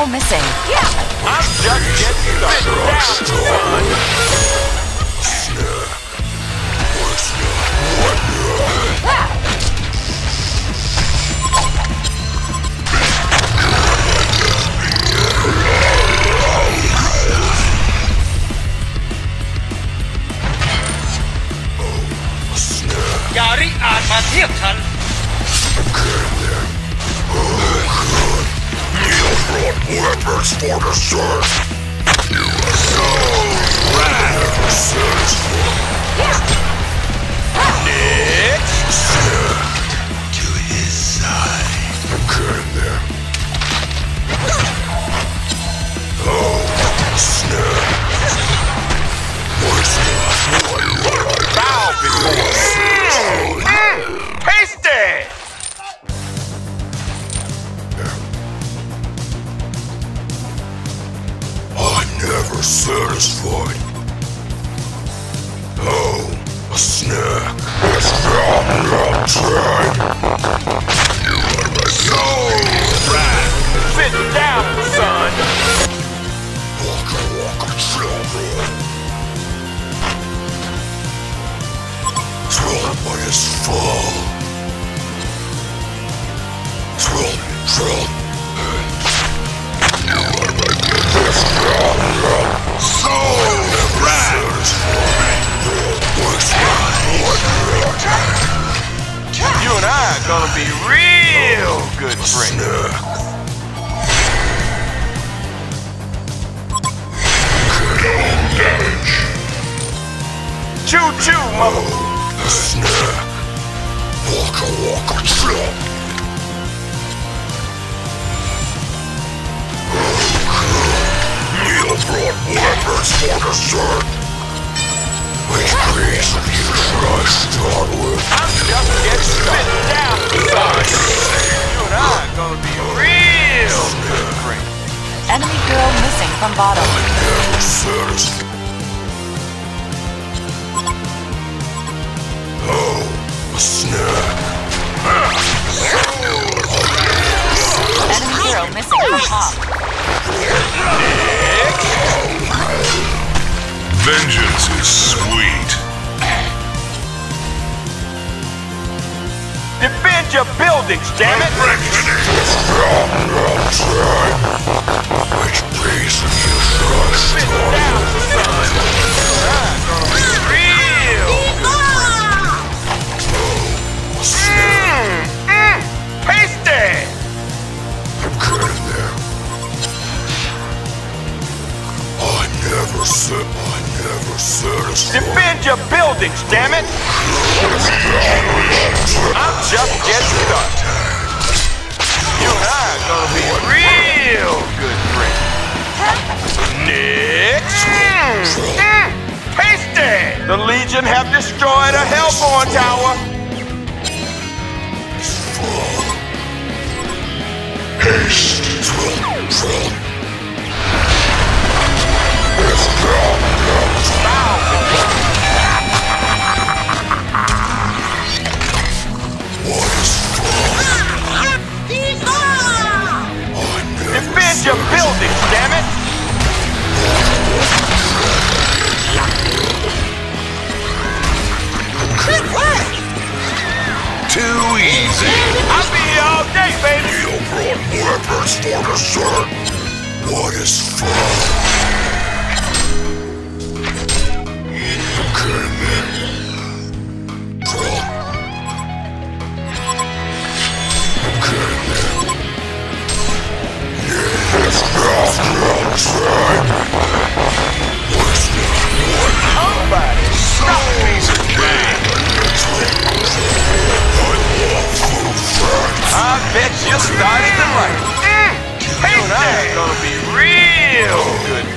Hero missing. Yeah. I'm just getting down. Gary at my theater. Neil brought weapons for the search. You are so rad. Next to his side. I'm killing them. Oh, snap. What's that? Bow before. Tasty! I'm never satisfied. Oh, a snack is from outside. You are my soul. Right. Sit down, son. Walker, children. What is full? Trill. You are my goodness, soul of wrath. You and I are gonna be real good friends. Choo-choo, mother. Snack. Walker, chop. Neil brought weapons for the sun. Which place of you try to start with? I'm just getting spit down. You and I are gonna be real great. Enemy girl missing from bottom. I never satisfied. Snack. Enemy hero missing from top. Vengeance is sweet. Defend your buildings, damn it! Which piece of you trust? Defend your buildings, damn it! I'm just getting started. You and I are gonna be real good friends. Next, Tasty! The Legion have destroyed a Hellborn tower. Haste. Defend your buildings, damn it! Good work! Too easy! I'll be here all day, baby! You brought weapons for the sun. What is fun? I bet you started the right. Hey, that's gonna be real good.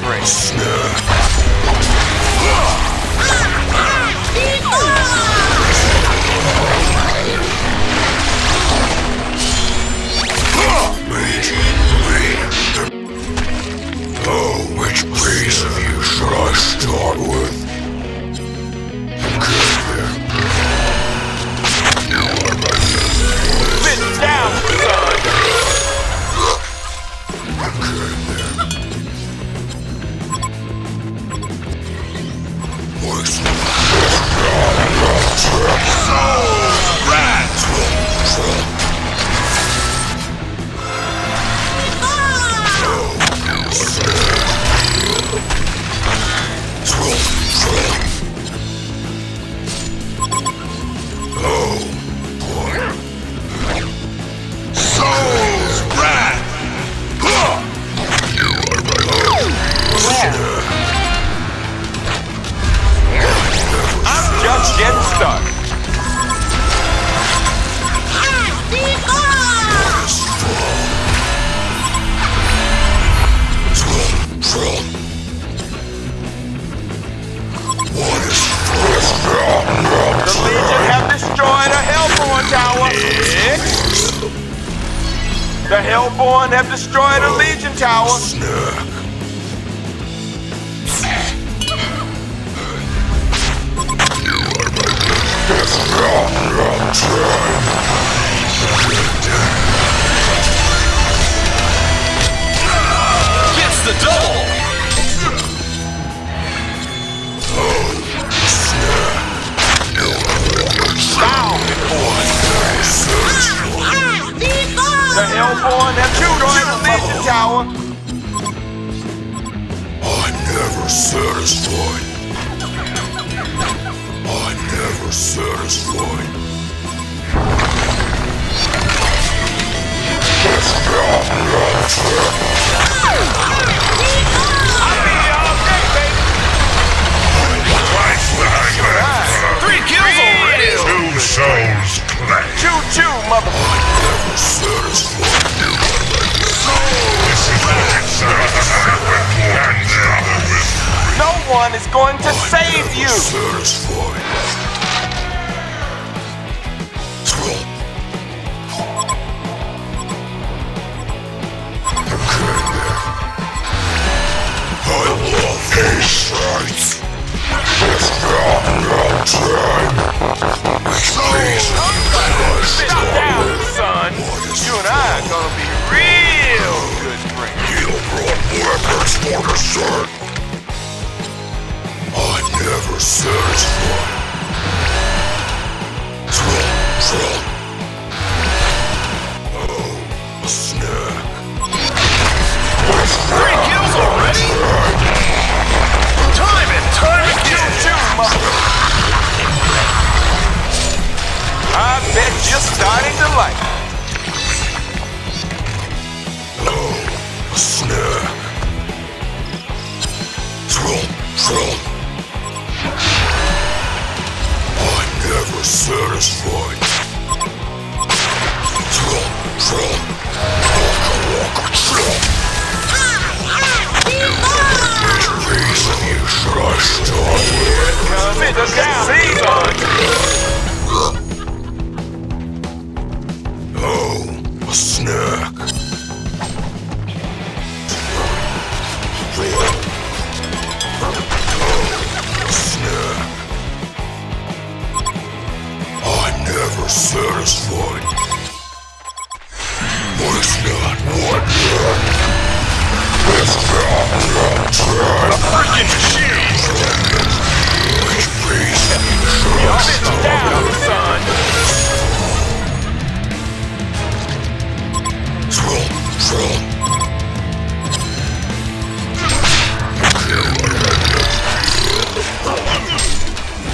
get stuck. The Legion have destroyed a Hellborn tower. Six. The Hellborn have destroyed a Legion tower. Gets the double. Bound before. The Hellborn have destroyed the Legion tower. I never satisfied. I never satisfied. I'll be here all day, baby. Three kills already. Two souls clash. Choo-choo, mother. I never satisfied. This is not satisfied. No one is going to save you. Stop down, son. You and I are gonna be real good friends. He'll brought weapons for the sun. I never satisfied. Troll, troll. Oh, snack. Three kills already? Time and time again. I bet you're starting to like it. Oh, snack. Troll, troll. Never satisfied. Troll, troll, walker, walker, troll. Which reason you should I start with? Come in the down. Oh, a snack. Oh, a snack. Never satisfied. It's not one yet. It's not one time. A freaking shield! Which reason should I stop? Down, son! Troll, troll.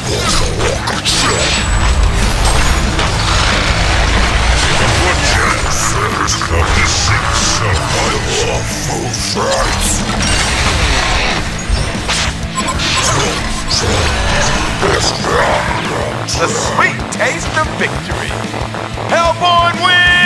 Walker, walker, troll. Of the six of my lawful rights. The sweet taste of victory. Hellborn wins!